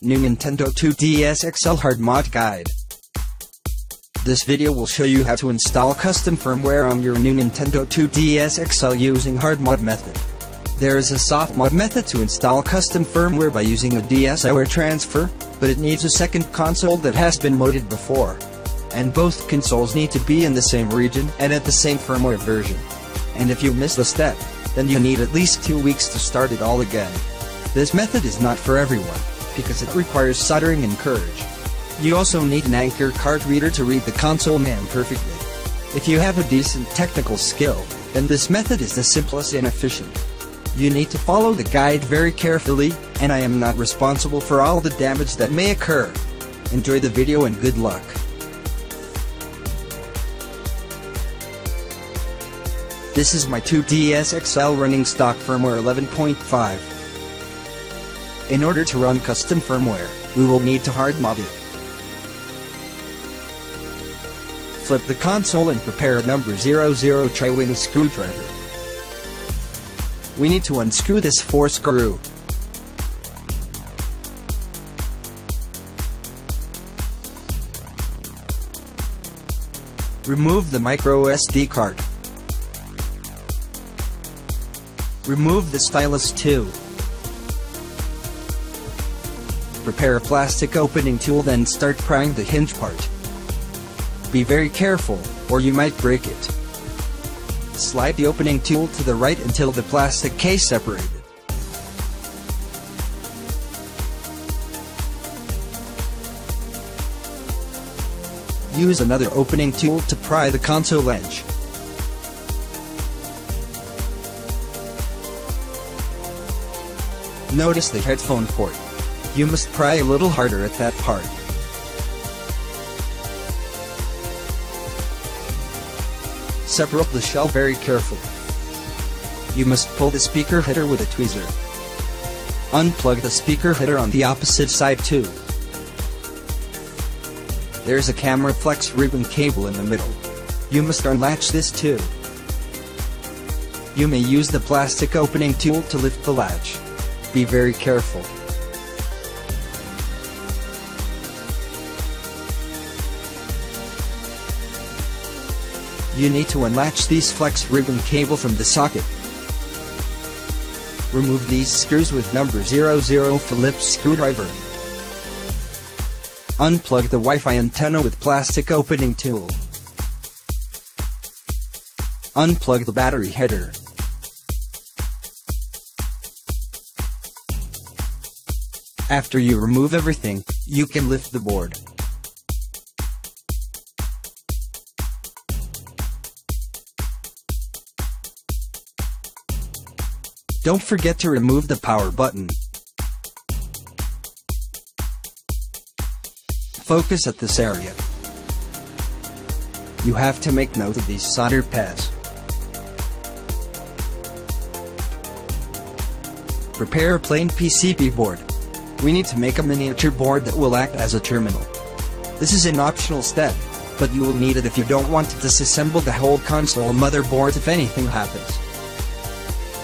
New Nintendo 2DS XL Hard Mod Guide. This video will show you how to install custom firmware on your new Nintendo 2DS XL using hard mod method. There is a soft mod method to install custom firmware by using a DSiWare transfer, but it needs a second console that has been modded before. And both consoles need to be in the same region and at the same firmware version. And if you miss a step, then you need at least 2 weeks to start it all again. This method is not for everyone, because it requires soldering and courage. You also need an Anker card reader to read the console NAND perfectly. If you have a decent technical skill, then this method is the simplest and efficient. You need to follow the guide very carefully, and I am not responsible for all the damage that may occur. Enjoy the video and good luck. This is my 2DS XL running stock firmware 11.5. In order to run custom firmware, we will need to hard mod it. Flip the console and prepare number 00 Tri-Wing screwdriver. We need to unscrew this 4 screw. Remove the micro SD card. Remove the stylus too. Prepare a plastic opening tool, then start prying the hinge part. Be very careful, or you might break it. Slide the opening tool to the right until the plastic case separated. Use another opening tool to pry the console edge. Notice the headphone port. You must pry a little harder at that part. Separate the shell very carefully. You must pull the speaker header with a tweezer. Unplug the speaker header on the opposite side too. There's a camera flex ribbon cable in the middle. You must unlatch this too. You may use the plastic opening tool to lift the latch. Be very careful. You need to unlatch these flex ribbon cable from the socket. Remove these screws with number 00 Phillips screwdriver. Unplug the Wi-Fi antenna with plastic opening tool. Unplug the battery header. After you remove everything, you can lift the board. Don't forget to remove the power button. Focus at this area. You have to make note of these solder pads. Prepare a plain PCB board. We need to make a miniature board that will act as a terminal. This is an optional step, but you will need it if you don't want to disassemble the whole console motherboard if anything happens.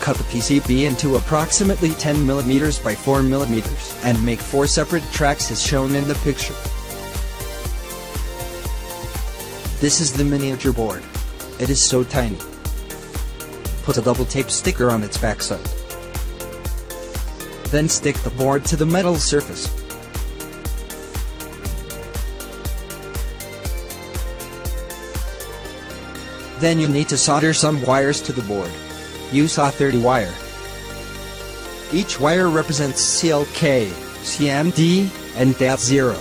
Cut the PCB into approximately 10mm by 4mm and make 4 separate tracks as shown in the picture. This is the miniature board. It is so tiny. Put a double tape sticker on its backside. Then stick the board to the metal surface. Then you need to solder some wires to the board. Use a 30 wire. Each wire represents CLK, CMD, and DAT0.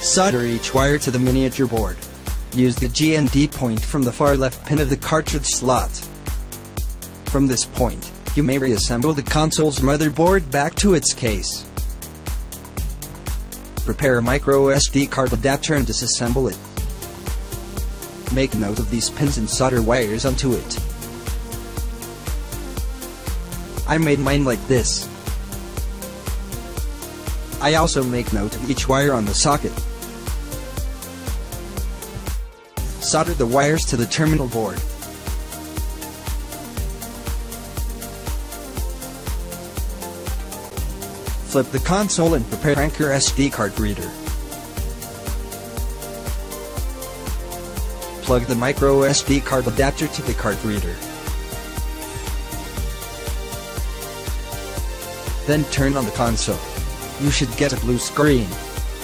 Solder each wire to the miniature board. Use the GND point from the far left pin of the cartridge slot. From this point, you may reassemble the console's motherboard back to its case. Prepare a micro SD card adapter and disassemble it. Make note of these pins and solder wires onto it. I made mine like this. I also make note of each wire on the socket. Solder the wires to the terminal board. flip the console and prepare Anker SD card reader. Plug the micro SD card adapter to the card reader. Then turn on the console. You should get a blue screen.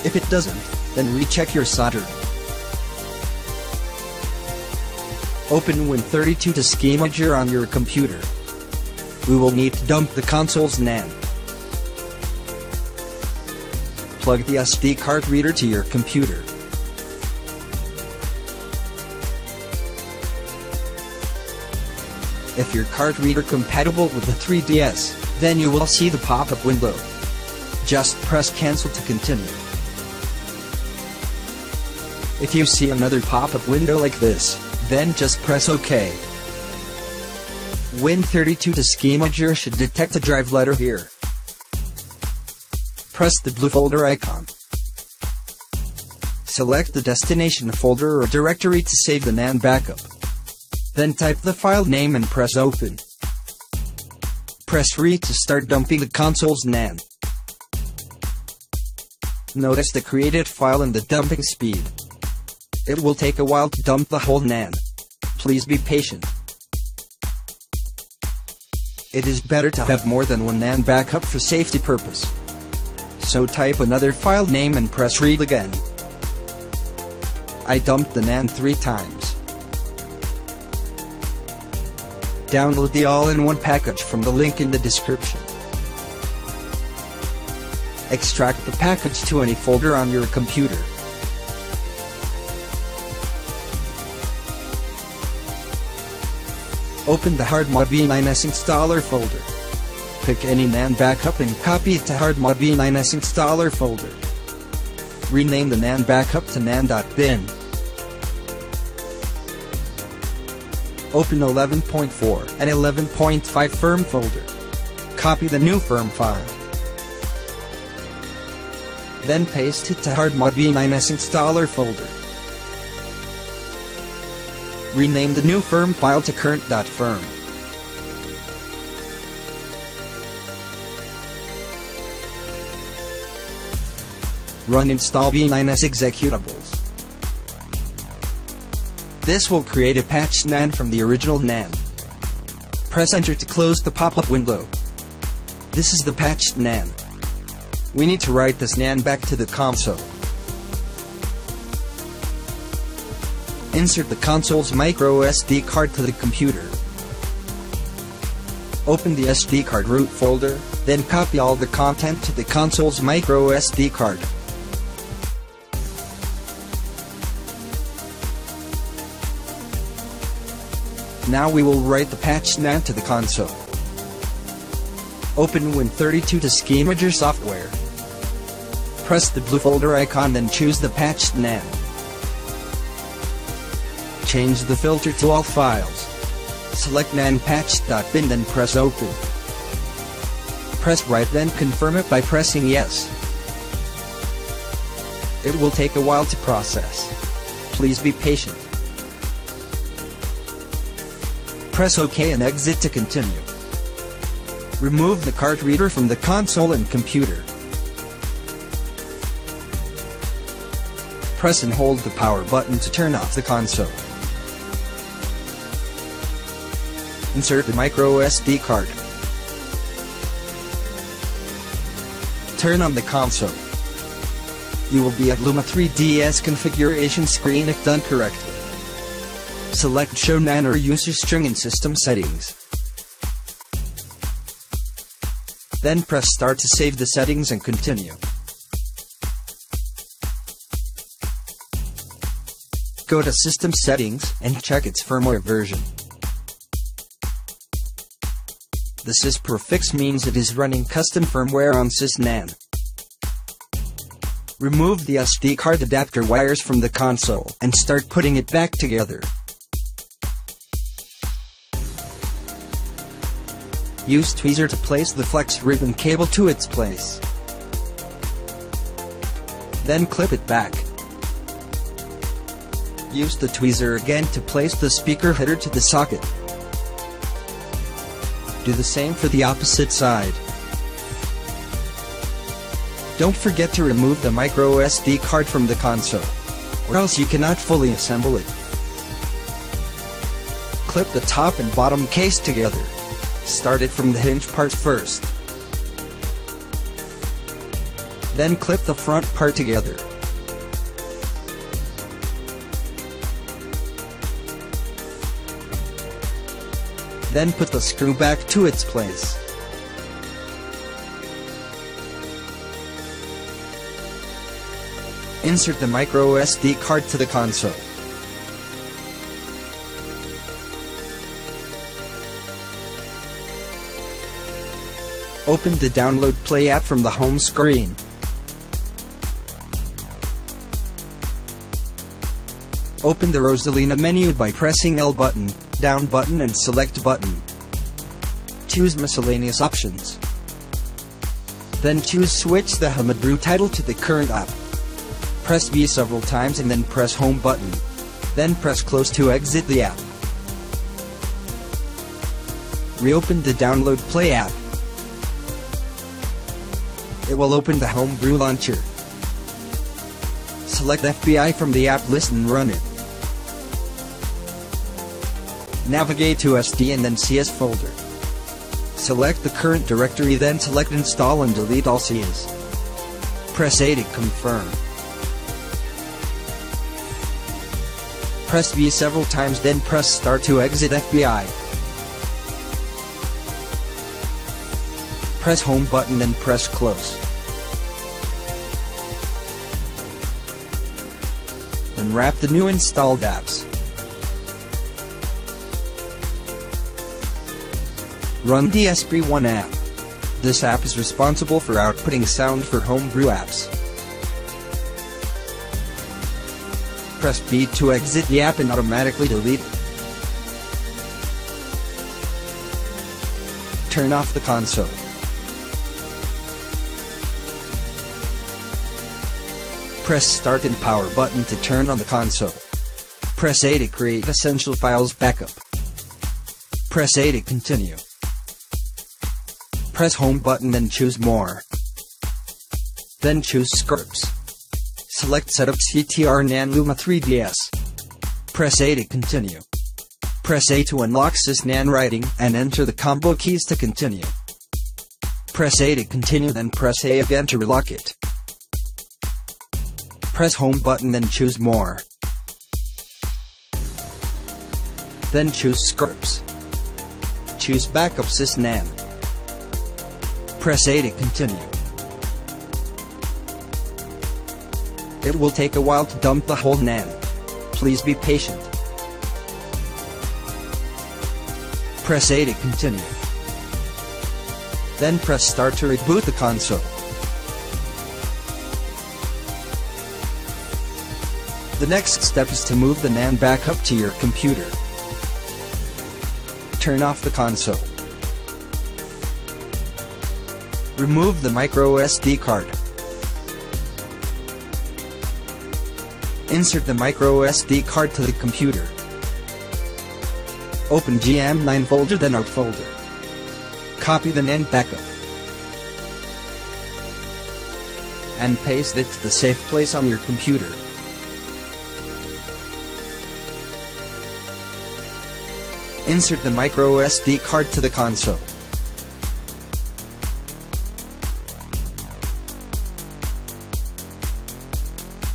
If it doesn't, then recheck your soldering. Open Win32DiskImager on your computer. We will need to dump the console's NAND. Plug the SD card reader to your computer. If your card reader compatible with the 3DS, then you will see the pop-up window. Just press cancel to continue. If you see another pop-up window like this, then just press OK. Win32DiskImager should detect a drive letter here. Press the blue folder icon. Select the destination folder or directory to save the NAND backup. Then type the file name and press open. Press read to start dumping the console's NAND. Notice the created file and the dumping speed. It will take a while to dump the whole NAND. Please be patient. It is better to have more than one NAND backup for safety purpose. So type another file name and press read again. I dumped the NAND 3 times. Download the all-in-one package from the link in the description. Extract the package to any folder on your computer. Open the HardMod B9S installer folder. Pick any NAND backup and copy it to HardMod B9S installer folder. Rename the NAND backup to NAND.bin. Open 11.4 and 11.5 firm folder. Copy the new firm file. Then paste it to HardMod B9S installer folder. Rename the new firm file to current.firm. Run install B9S executables. This will create a patched NAND from the original NAND. Press enter to close the pop-up window. This is the patched NAND. We need to write this NAND back to the console. Insert the console's micro SD card to the computer. Open the SD card root folder, then copy all the content to the console's micro SD card. Now we will write the patched NAND to the console. Open Win32DiskImager software. Press the blue folder icon, then choose the patched NAND. Change the filter to all files. Select NANDPatched.bin, then press open. Press right, then confirm it by pressing yes. It will take a while to process. Please be patient. Press OK and exit to continue. Remove the card reader from the console and computer. Press and hold the power button to turn off the console. Insert the micro SD card. Turn on the console. You will be at Luma 3DS configuration screen if done correctly. Select Show NAND or User String in System Settings. Then press Start to save the settings and continue. Go to System Settings and check its firmware version. The sys prefix means it is running custom firmware on SysNAND. Remove the SD card adapter wires from the console and start putting it back together. Use tweezer to place the flex ribbon cable to its place. Then clip it back. Use the tweezer again to place the speaker header to the socket. Do the same for the opposite side. Don't forget to remove the microSD card from the console, or else you cannot fully assemble it. Clip the top and bottom case together. Start it from the hinge part first. Then clip the front part together. Then put the screw back to its place. Insert the microSD card to the console. Open the Download Play app from the home screen. Open the Rosalina menu by pressing L button, down button and select button. Choose miscellaneous options. Then switch the Homebrew title to the current app. Press V several times and then press Home button. Then press Close to exit the app. Reopen the Download Play app. It will open the Homebrew launcher. Select FBI from the app list and run it. Navigate to SD and then CS folder. Select the current directory, then select Install and delete all CS. Press A to confirm. Press V several times, then press Start to exit FBI. Press Home button and press Close. Unwrap the new installed apps. Run DSP1 app. This app is responsible for outputting sound for Homebrew apps. Press B to exit the app and automatically delete it. Turn off the console. Press Start and Power button to turn on the console. Press A to create essential files backup. Press A to continue. Press Home button and choose More. Then choose Scripts. Select Setup CTR NAND Luma 3DS. Press A to continue. Press A to unlock SysNAND writing and enter the combo keys to continue. Press A to continue, then press A again to relock it. Press Home button and choose More. Then choose Scripts. Choose Backup SysNAND. Press A to continue. It will take a while to dump the whole NAND. Please be patient. Press A to continue. Then press Start to reboot the console. The next step is to move the NAND back up to your computer. Turn off the console. Remove the microSD card. Insert the microSD card to the computer. Open GM9 folder, then Out folder. Copy the NAND backup and paste it to the safe place on your computer. Insert the microSD card to the console.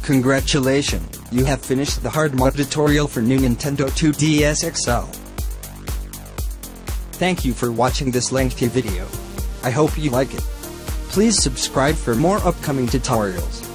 Congratulations, you have finished the hard mod tutorial for new Nintendo 2DS XL. Thank you for watching this lengthy video. I hope you like it. Please subscribe for more upcoming tutorials.